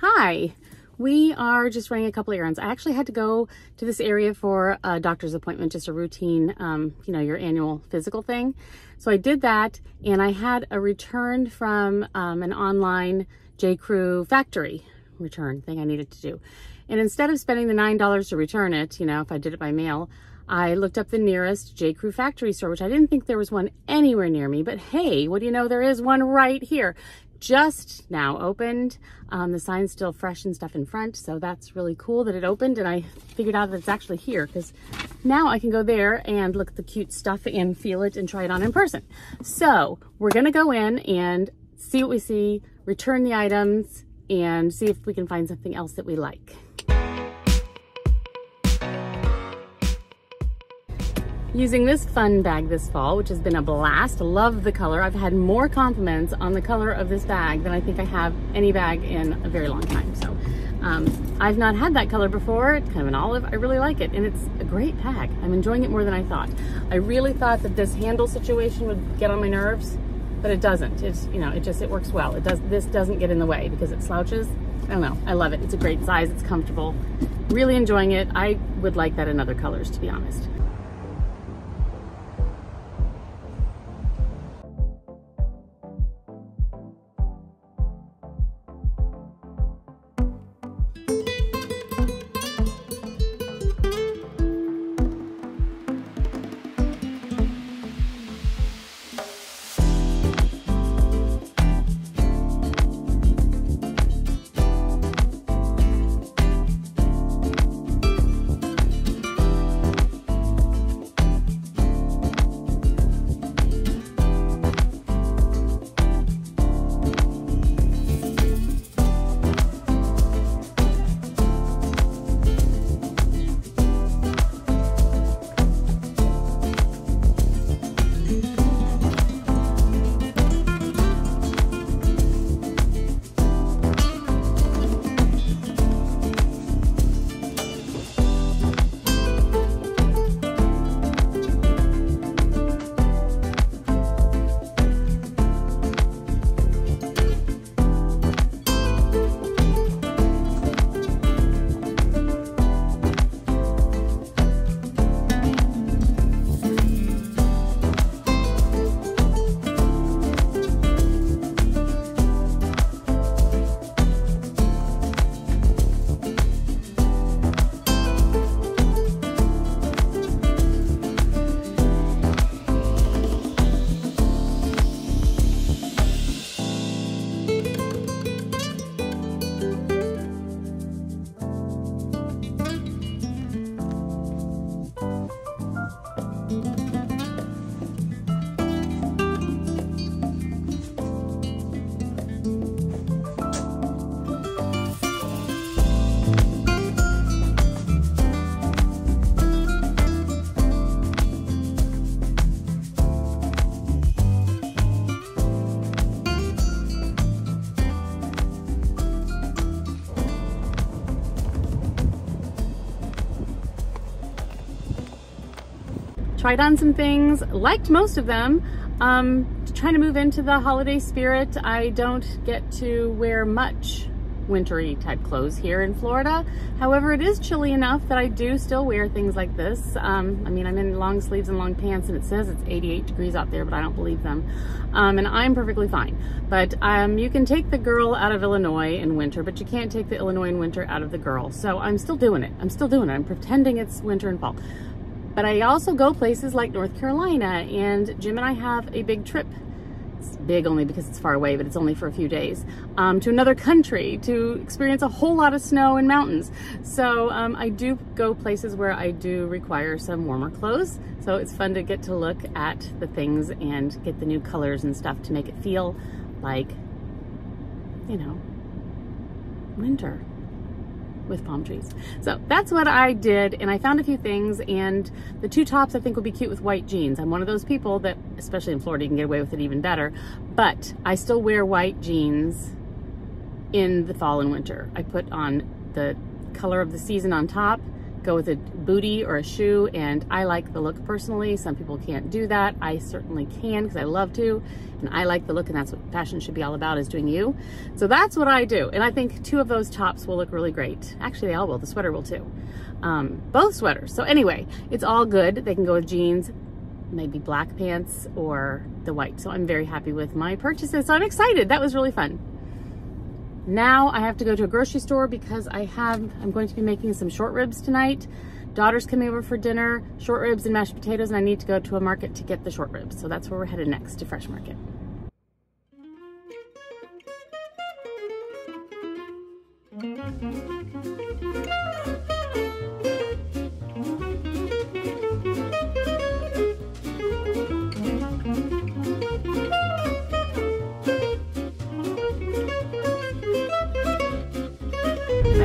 Hi, we are just running a couple of errands. I actually had to go to this area for a doctor's appointment, just a routine, you know, your annual physical thing. So I did that, and I had a return from an online J.Crew factory return thing I needed to do. And instead of spending the $9 to return it, you know, if I did it by mail, I looked up the nearest J. Crew Factory Store, which I didn't think there was one anywhere near me, but hey, what do you know? There is one right here. Just now opened. The sign's still fresh and stuff in front, so that's really cool that it opened, and I figured out that it's actually here, because now I can go there and look at the cute stuff and feel it and try it on in person. So we're going to go in and see what we see, return the items, and see if we can find something else that we like. Using this fun bag this fall, which has been a blast. Love the color. I've had more compliments on the color of this bag than I think I have any bag in a very long time. So I've not had that color before. It's kind of an olive. I really like it, and it's a great bag. I'm enjoying it more than I thought. I really thought that this handle situation would get on my nerves, but it doesn't. It's, you know, it works well. This doesn't get in the way because it slouches. I don't know. I love it. It's a great size. It's comfortable. Really enjoying it. I would like that in other colors, to be honest. Tried on some things, liked most of them. Trying to move into the holiday spirit. I don't get to wear much wintery type clothes here in Florida. However, it is chilly enough that I do still wear things like this. I mean, I'm in long sleeves and long pants, and it says it's 88 degrees out there, but I don't believe them. And I'm perfectly fine. But you can take the girl out of Illinois in winter, but you can't take the Illinois in winter out of the girl. So I'm still doing it. I'm pretending it's winter and fall. But I also go places like North Carolina, and Jim and I have a big trip. It's big only because it's far away, but it's only for a few days, to another country to experience a whole lot of snow and mountains. So I do go places where I do require some warmer clothes. So it's fun to get to look at the things and get the new colors and stuff to make it feel like, you know, winter. With palm trees. So that's what I did, and I found a few things, and the two tops I think would be cute with white jeans. I'm one of those people that, especially in Florida, you can get away with it even better, but I still wear white jeans in the fall and winter. I put on the color of the season on top go with a bootie or a shoe, and I like the look personally. Some people can't do that. I certainly can, because I love to, and I like the look, and that's what fashion should be all about, is doing you. So that's what I do, and I think two of those tops will look really great. Actually, they all will. The sweater will too. Both sweaters. So anyway, it's all good. They can go with jeans, maybe black pants, or the white. So I'm very happy with my purchases. So I'm excited. That was really fun. Now I have to go to a grocery store because I'm going to be making some short ribs tonight. Daughter's coming over for dinner, short ribs and mashed potatoes, and I need to go to a market to get the short ribs. So that's where we're headed next, to Fresh Market.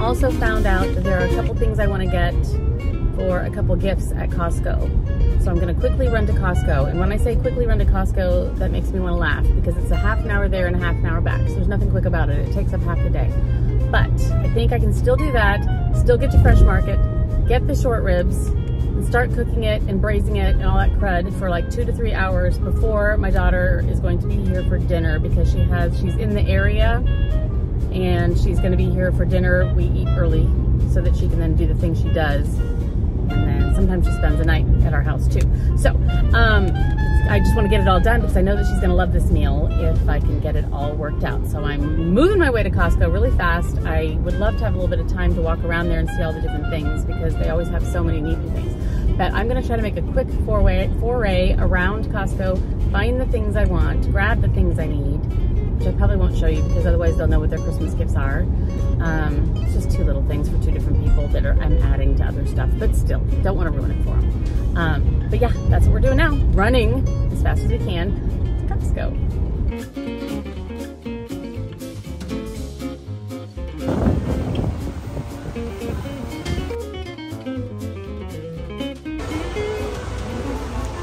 Also found out that there are a couple things I want to get for a couple gifts at Costco. So I'm going to quickly run to Costco. And when I say quickly run to Costco, that makes me want to laugh, because it's a half an hour there and a half an hour back. So there's nothing quick about it. It takes up half the day. But I think I can still do that, still get to Fresh Market, get the short ribs, and start cooking it and braising it and all that crud for like 2 to 3 hours before my daughter is going to be here for dinner, because she's in the area. And she's going to be here for dinner. We eat early so that she can then do the thing she does. And then sometimes she spends the night at our house too. So I just want to get it all done, because I know that she's going to love this meal if I can get it all worked out. So I'm moving my way to Costco really fast. I would love to have a little bit of time to walk around there and see all the different things, because they always have so many neat things. But I'm going to try to make a quick foray around Costco, find the things I want, grab the things I need, which I probably won't show you because otherwise they'll know what their Christmas gifts are. It's just two little things for two different people that I'm adding to other stuff, but still, don't want to ruin it for them. But yeah, that's what we're doing now, running as fast as we can to Costco.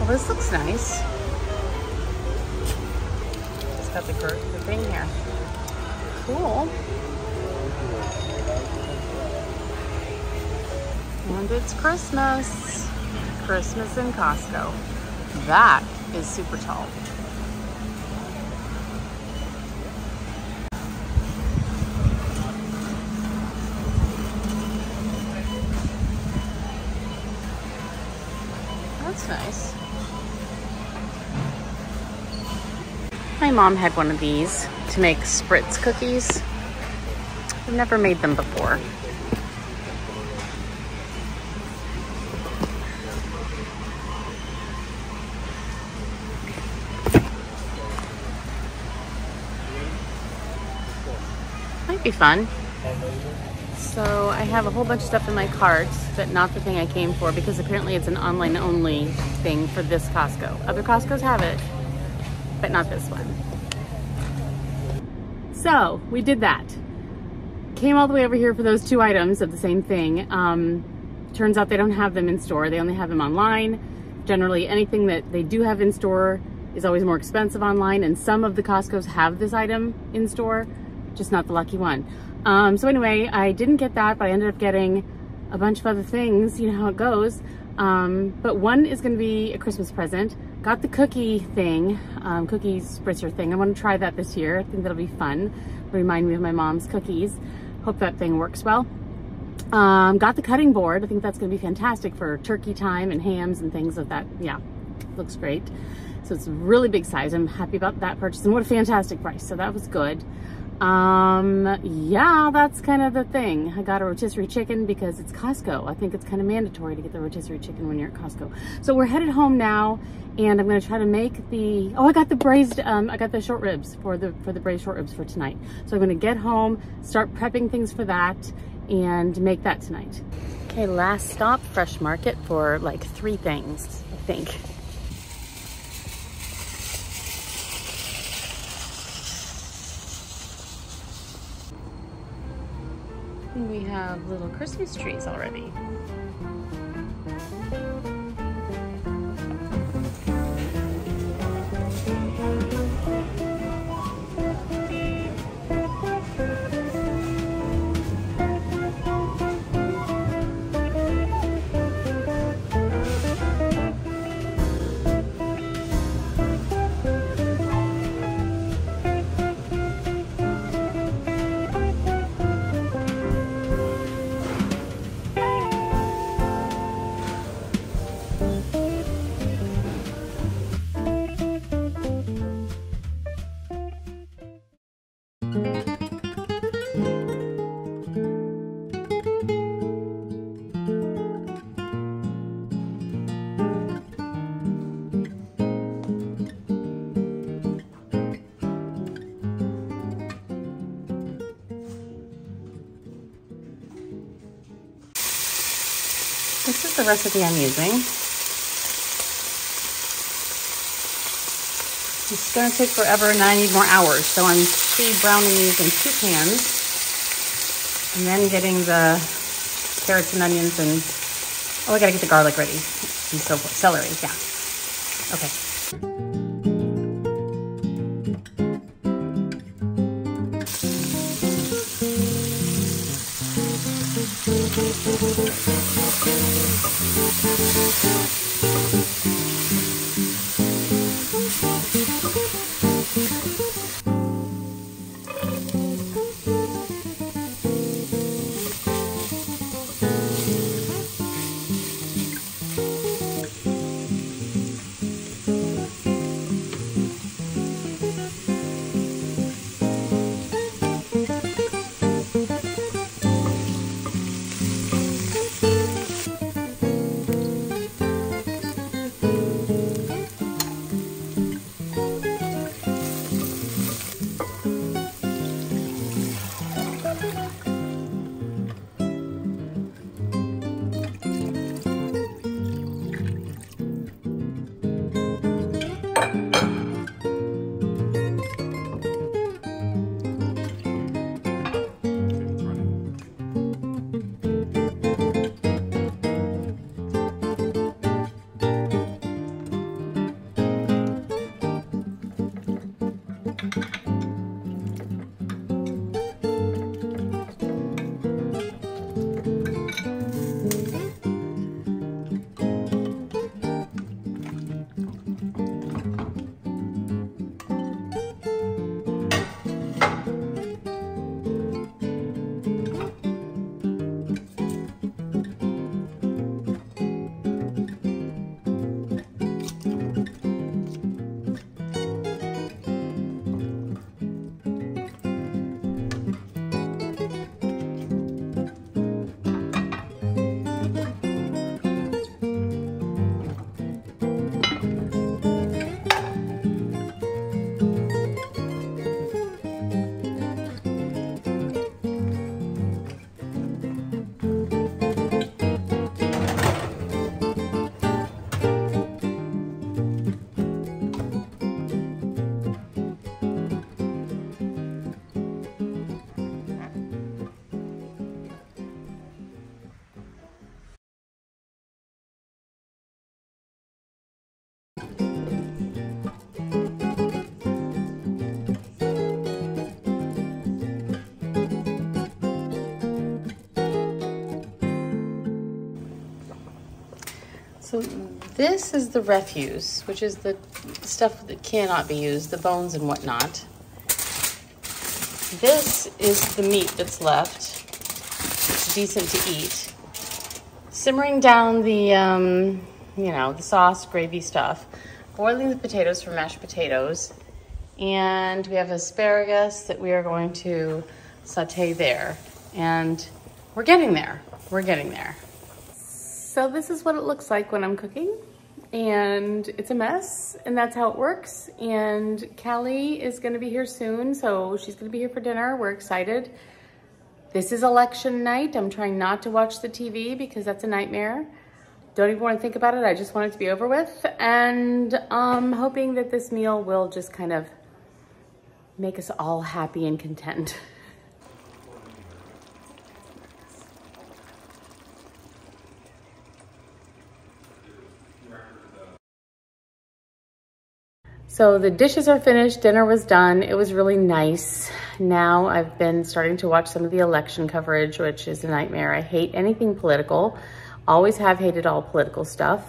Well, this looks nice. Got the thing here. Cool. And it's Christmas. Christmas in Costco. That is super tall. That's nice. My mom had one of these to make spritz cookies. I've never made them before. Might be fun. So I have a whole bunch of stuff in my cart, but not the thing I came for, because apparently it's an online only thing for this Costco. Other Costcos have it, but not this one. So we did that. Came all the way over here for those two items of the same thing. Turns out they don't have them in store. They only have them online. Generally, anything that they do have in store is always more expensive online. And some of the Costco's have this item in store, just not the lucky one. So anyway, I didn't get that, but I ended up getting a bunch of other things. You know how it goes. But one is going to be a Christmas present. Got the cookie thing, cookie spritzer thing. I want to try that this year. I think that'll be fun. Remind me of my mom's cookies. Hope that thing works well. Got the cutting board. I think that's going to be fantastic for turkey time and hams and things of that. Yeah, looks great. So it's a really big size. I'm happy about that purchase, and what a fantastic price. So that was good. Yeah, that's kind of the thing. I got a rotisserie chicken because it's Costco. I think it's kind of mandatory to get the rotisserie chicken when you're at Costco. So we're headed home now, and I'm going to try to make the, oh, I got the braised, I got the short ribs for the braised short ribs for tonight. So I'm going to get home, start prepping things for that, and make that tonight. Okay, last stop, Fresh Market, for like three things, I think. We have little Christmas trees already. This is the recipe I'm using. It's going to take forever, and I need more hours, so I'm pre-browning these in two pans. And then getting the carrots and onions and, oh, I gotta get the garlic ready and so forth. Celery, yeah. Okay. So this is the refuse, which is the stuff that cannot be used, the bones and whatnot. This is the meat that's left. It's decent to eat. Simmering down the, you know, the sauce, gravy stuff. Boiling the potatoes for mashed potatoes. And we have asparagus that we are going to saute there. And we're getting there. We're getting there. So this is what it looks like when I'm cooking, and it's a mess, and that's how it works. And Callie is gonna be here soon, so she's gonna be here for dinner. We're excited. This is election night. I'm trying not to watch the TV because that's a nightmare. Don't even wanna think about it. I just want it to be over with. And I'm hoping that this meal will just kind of make us all happy and content. So the dishes are finished, dinner was done. It was really nice. Now I've been starting to watch some of the election coverage, which is a nightmare. I hate anything political. Always have hated all political stuff.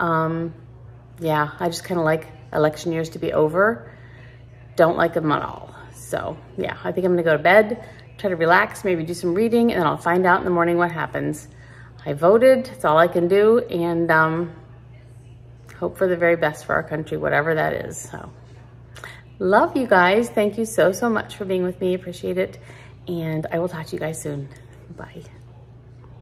Yeah, I just kind of like election years to be over. Don't like them at all. So yeah, I think I'm gonna go to bed, try to relax, maybe do some reading, and then I'll find out in the morning what happens. I voted, it's all I can do, and hope for the very best for our country, whatever that is. So love you guys. Thank you so much for being with me. Appreciate it. And I will talk to you guys soon. Bye.